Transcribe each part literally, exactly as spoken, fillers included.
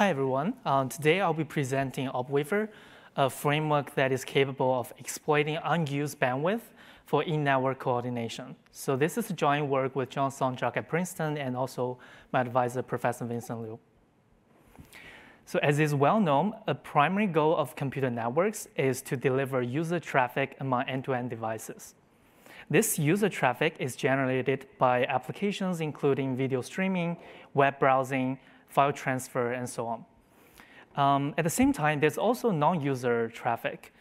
Hi, everyone. Um, today, I'll be presenting OrbWeaver, a framework that is capable of exploiting unused bandwidth for in-network coordination. So this is a joint work with John Sonchack at Princeton and also my advisor, Professor Vincent Liu. So as is well known, a primary goal of computer networks is to deliver user traffic among end-to-end devices. This user traffic is generated by applications including video streaming, web browsing, file transfer, and so on. Um, at the same time, there's also non-user traffic,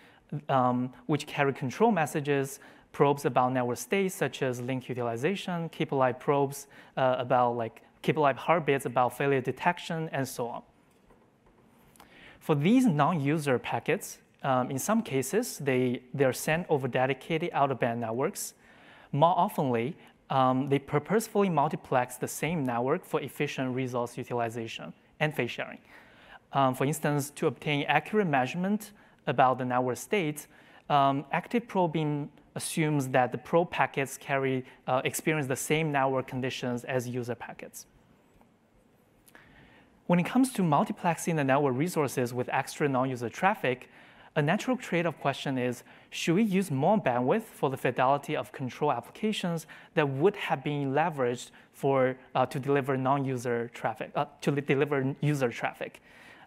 um, which carry control messages, probes about network states, such as link utilization, keep alive probes uh, about like keep alive heartbeats about failure detection, and so on. For these non-user packets, um, in some cases, they, they are sent over dedicated out-of-band networks. More oftenly, Um, they purposefully multiplex the same network for efficient resource utilization and phase sharing. Um, for instance, to obtain accurate measurement about the network state, um, active probing assumes that the probe packets carry uh, experience the same network conditions as user packets. When it comes to multiplexing the network resources with extra non-user traffic, a natural trade-off question is, should we use more bandwidth for the fidelity of control applications that would have been leveraged for, uh, to deliver non-user traffic, uh, to deliver user traffic?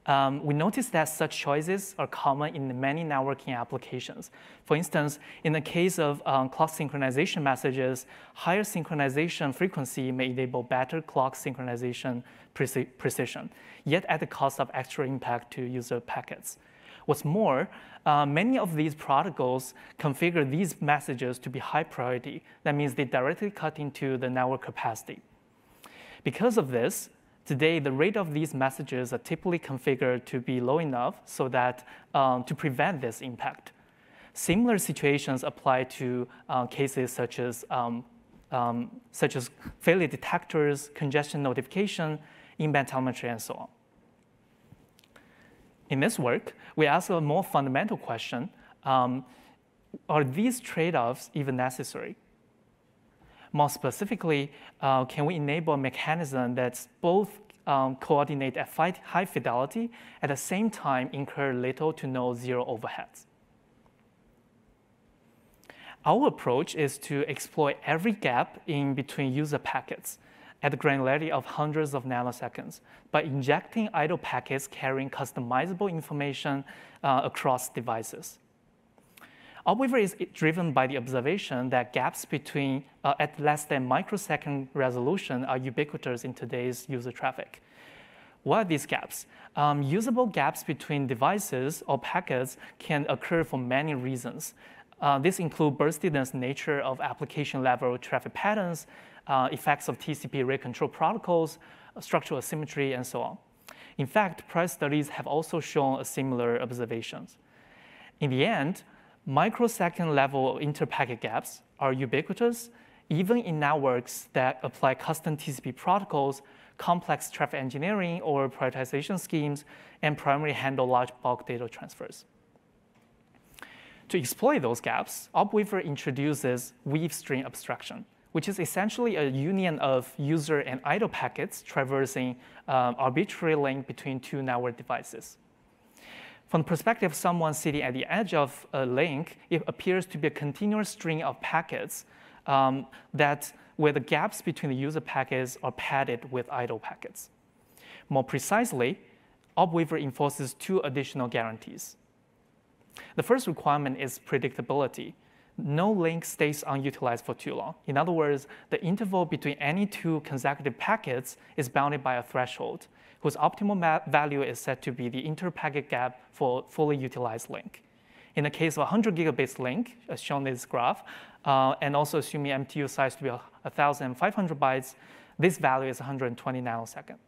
Um, we noticed that such choices are common in many networking applications. For instance, in the case of um, clock synchronization messages, higher synchronization frequency may enable better clock synchronization pre- precision, yet at the cost of extra impact to user packets. What's more, uh, many of these protocols configure these messages to be high priority. That means they directly cut into the network capacity. Because of this, today the rate of these messages are typically configured to be low enough so that um, to prevent this impact. Similar situations apply to uh, cases such as um, um, such as failure detectors, congestion notification, in-band telemetry, and so on. In this work, we ask a more fundamental question. Um, are these trade-offs even necessary? More specifically, uh, can we enable a mechanism that's both um, coordinate at high fidelity, at the same time incur little to no zero overheads? Our approach is to exploit every gap in between user packets at the granularity of hundreds of nanoseconds by injecting idle packets carrying customizable information uh, across devices. OrbWeaver is driven by the observation that gaps between uh, at less than microsecond resolution are ubiquitous in today's user traffic. What are these gaps? Um, usable gaps between devices or packets can occur for many reasons. Uh, this includes burstiness nature of application-level traffic patterns, Uh, effects of T C P rate control protocols, structural asymmetry, and so on. In fact, prior studies have also shown a similar observations. In the end, microsecond level interpacket gaps are ubiquitous, even in networks that apply custom T C P protocols, complex traffic engineering or prioritization schemes, and primarily handle large bulk data transfers. To exploit those gaps, OrbWeaver introduces WeaveStream abstraction, which is essentially a union of user and idle packets traversing um, arbitrary link between two network devices. From the perspective of someone sitting at the edge of a link, it appears to be a continuous string of packets um, that where the gaps between the user packets are padded with idle packets. More precisely, OrbWeaver enforces two additional guarantees. The first requirement is predictability. No link stays unutilized for too long. In other words, the interval between any two consecutive packets is bounded by a threshold, whose optimal value is said to be the interpacket gap for fully utilized link. In the case of one hundred gigabits link, as shown in this graph, uh, and also assuming M T U size to be one thousand five hundred bytes, this value is one hundred twenty nanoseconds.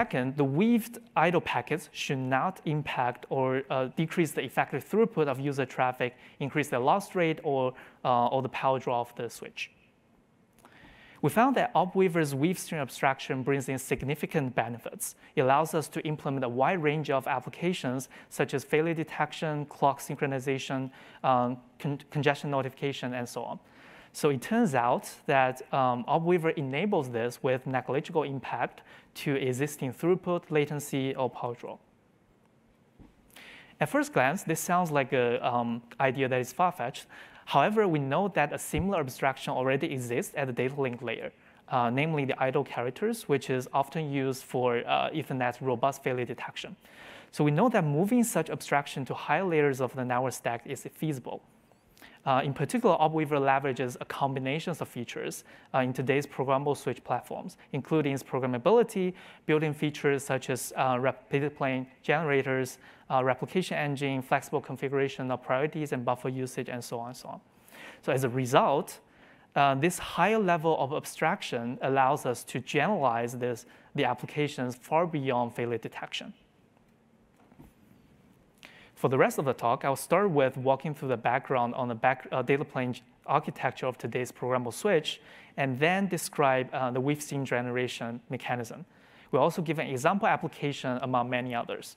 Second, the weaved idle packets should not impact or uh, decrease the effective throughput of user traffic, increase the loss rate, or, uh, or the power draw of the switch. We found that OrbWeaver's WeaveStream abstraction brings in significant benefits. It allows us to implement a wide range of applications, such as failure detection, clock synchronization, um, con congestion notification, and so on. So it turns out that um, OrbWeaver enables this with negligible impact to existing throughput, latency, or power draw. At first glance, this sounds like an um, idea that is far-fetched. However, we know that a similar abstraction already exists at the data link layer, uh, namely the idle characters, which is often used for uh, Ethernet's robust failure detection. So we know that moving such abstraction to higher layers of the network stack is feasible. Uh, in particular, OrbWeaver leverages a combination of features uh, in today's programmable switch platforms, including its programmability, built-in features such as uh, repeated plane generators, uh, replication engine, flexible configuration of priorities and buffer usage, and so on and so on. So as a result, uh, this higher level of abstraction allows us to generalize this, the applications far beyond failure detection. For the rest of the talk, I'll start with walking through the background on the back, uh, data plane architecture of today's programmable switch, and then describe uh, the WeaveStream generation mechanism. We'll also give an example application among many others.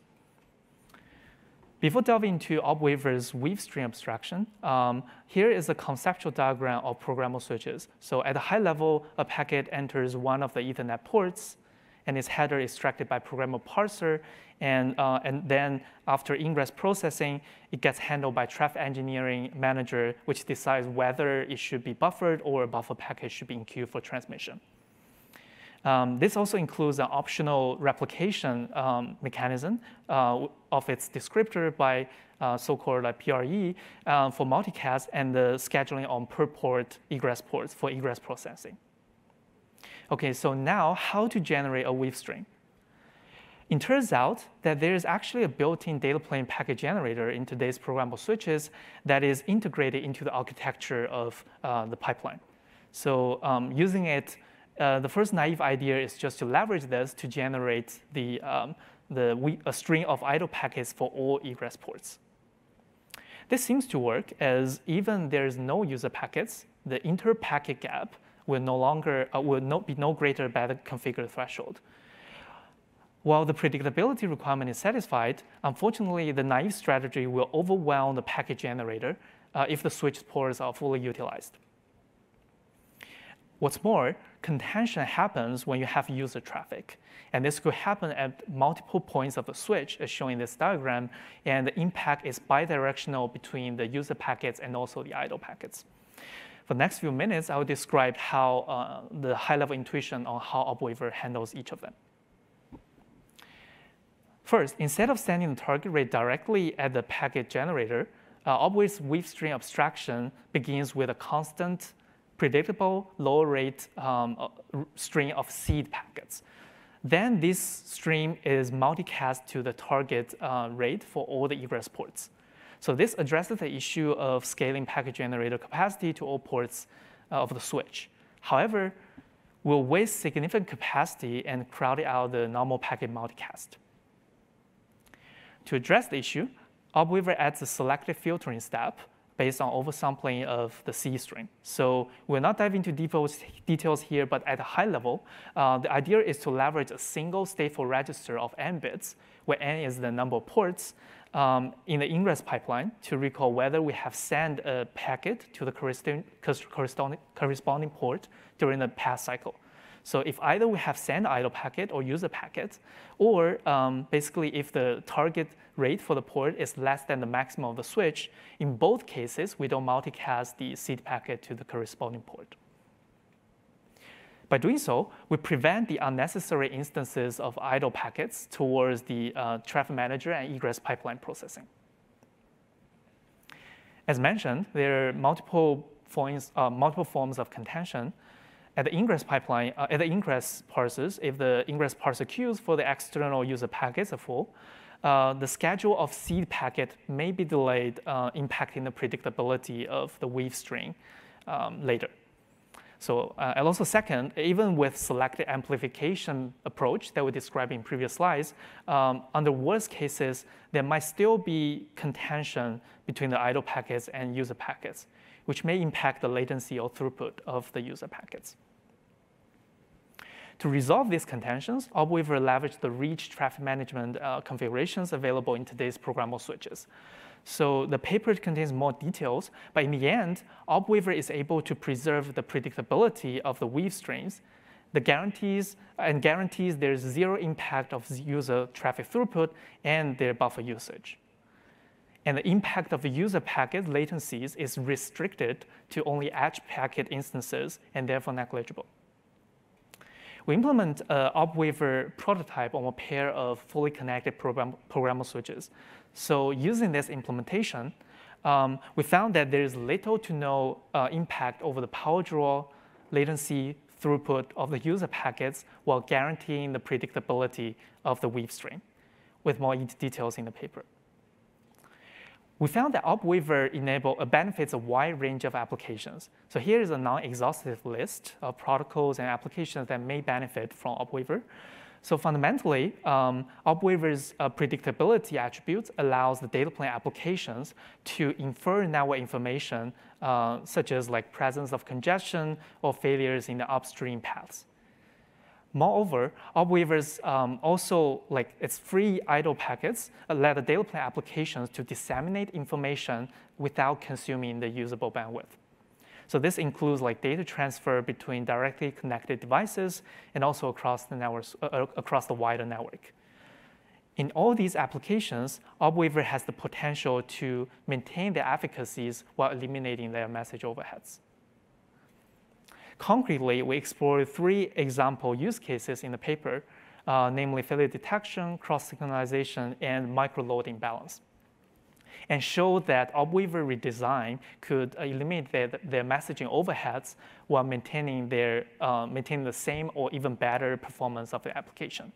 Before delving into OrbWeaver's WeaveStream abstraction, um, here is a conceptual diagram of programmable switches. So at a high level, a packet enters one of the Ethernet ports, and its header is extracted by programmable parser, and, uh, and then after ingress processing, it gets handled by traffic engineering manager, which decides whether it should be buffered or a buffer packet should be in queue for transmission. Um, this also includes an optional replication um, mechanism uh, of its descriptor by uh, so-called like P R E uh, for multicast, and the scheduling on per port egress ports for egress processing. Okay, so now how to generate a WeaveStream? It turns out that there is actually a built-in data plane packet generator in today's programmable switches that is integrated into the architecture of uh, the pipeline. So um, using it, uh, the first naive idea is just to leverage this to generate the, um, the, a string of idle packets for all egress ports. This seems to work, as even there is no user packets, the inter-packet gap will no longer uh, will not be no greater by the configured threshold. While the predictability requirement is satisfied, unfortunately, the naive strategy will overwhelm the packet generator uh, if the switch ports are fully utilized. What's more, contention happens when you have user traffic, and this could happen at multiple points of the switch, as shown in this diagram, and the impact is bidirectional between the user packets and also the idle packets. For the next few minutes, I will describe how uh, the high-level intuition on how OrbWeaver handles each of them. First, instead of sending the target rate directly at the packet generator, uh, OrbWeaver's WeaveStream abstraction begins with a constant, predictable, low-rate um, string of seed packets. Then this stream is multicast to the target uh, rate for all the egress ports. So this addresses the issue of scaling packet generator capacity to all ports of the switch. However, we'll waste significant capacity and crowd out the normal packet multicast. To address the issue, OrbWeaver adds a selective filtering step based on oversampling of the C string. So we'll not dive into details here, but at a high level, uh, the idea is to leverage a single stateful register of n bits, where n is the number of ports, Um, in the ingress pipeline to recall whether we have sent a packet to the corresponding port during the path cycle. So if either we have sent idle packet or user packet, or um, basically if the target rate for the port is less than the maximum of the switch, in both cases, we don't multicast the seed packet to the corresponding port. By doing so, we prevent the unnecessary instances of idle packets towards the uh, traffic manager and egress pipeline processing. As mentioned, there are multiple forms, uh, multiple forms of contention. At the ingress pipeline, uh, at the ingress parsers, if the ingress parser queues for the external user packets are full, uh, the schedule of seed packet may be delayed, uh, impacting the predictability of the weave string um, later. So, uh, and also second, even with selective amplification approach that we described in previous slides, um, under worst cases, there might still be contention between the idle packets and user packets, which may impact the latency or throughput of the user packets. To resolve these contentions, OrbWeaver leveraged the rich traffic management uh, configurations available in today's programmable switches. So the paper contains more details, but in the end, OrbWeaver is able to preserve the predictability of the weave streams, the guarantees, and guarantees there's zero impact of user traffic throughput and their buffer usage. And the impact of the user packet latencies is restricted to only edge packet instances and therefore negligible. We implement an OrbWeaver prototype on a pair of fully connected program, programmable switches. So using this implementation, um, we found that there is little to no uh, impact over the power draw, latency, throughput of the user packets while guaranteeing the predictability of the weave stream, with more details in the paper. We found that OrbWeaver enable, uh, benefits a wide range of applications. So here is a non-exhaustive list of protocols and applications that may benefit from OrbWeaver. So fundamentally, um, OrbWeaver's uh, predictability attributes allows the data plane applications to infer network information, uh, such as like presence of congestion or failures in the upstream paths. Moreover, OrbWeaver's um, also like its free idle packets allow the data plane applications to disseminate information without consuming the usable bandwidth. So this includes like data transfer between directly connected devices and also across the networks, uh, across the wider network. In all these applications, OrbWeaver has the potential to maintain their efficacies while eliminating their message overheads. Concretely, we explored three example use cases in the paper, uh, namely failure detection, cross-synchronization, and micro-load imbalance, and showed that OrbWeaver redesign could eliminate their, their messaging overheads while maintaining, their, uh, maintaining the same or even better performance of the application.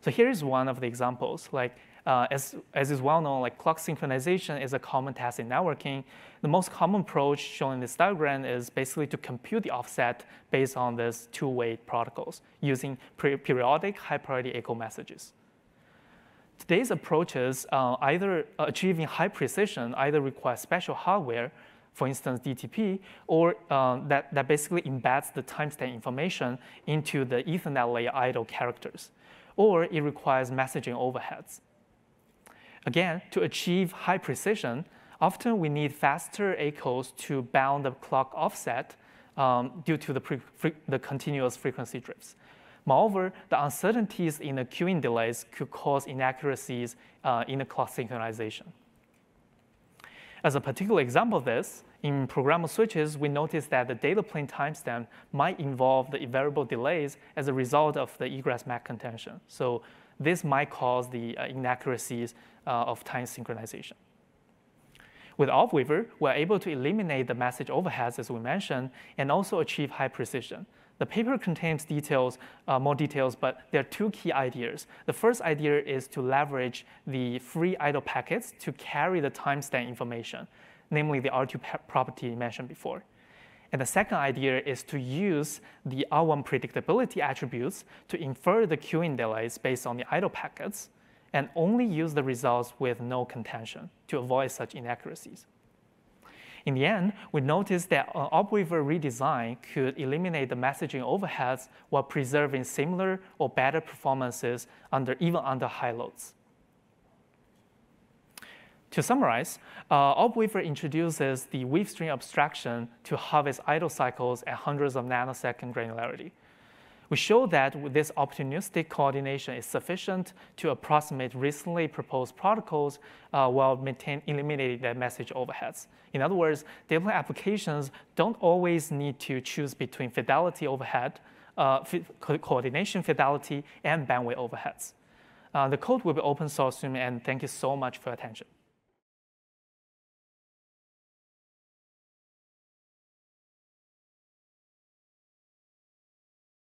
So here is one of the examples. Like, Uh, as, as is well known, like clock synchronization is a common task in networking. The most common approach shown in this diagram is basically to compute the offset based on these two-way protocols using pre periodic high-priority echo messages. Today's approaches, uh, either achieving high precision, either require special hardware, for instance, D T P, or uh, that, that basically embeds the timestamp information into the Ethernet layer idle characters, or it requires messaging overheads. Again, to achieve high precision, often we need faster echoes to bound the clock offset um, due to the, pre fre the continuous frequency drifts. Moreover, the uncertainties in the queuing delays could cause inaccuracies uh, in the clock synchronization. As a particular example of this, in programmable switches, we noticed that the data plane timestamp might involve the variable delays as a result of the egress MAC contention. So this might cause the inaccuracies uh, of time synchronization. With OrbWeaver, we're able to eliminate the message overheads, as we mentioned, and also achieve high precision. The paper contains details, uh, more details, but there are two key ideas. The first idea is to leverage the free idle packets to carry the timestamp information, namely the R two property mentioned before. And the second idea is to use the R one predictability attributes to infer the queuing delays based on the idle packets and only use the results with no contention to avoid such inaccuracies. In the end, we noticed that an OrbWeaver redesign could eliminate the messaging overheads while preserving similar or better performances under, even under high loads. To summarize, uh, OrbWeaver introduces the WeaveStream abstraction to harvest idle cycles at hundreds of nanosecond granularity. We show that this opportunistic coordination is sufficient to approximate recently proposed protocols uh, while maintain, eliminating their message overheads. In other words, data plane applications don't always need to choose between fidelity overhead, uh, coordination fidelity, and bandwidth overheads. Uh, the code will be open source soon, and thank you so much for your attention.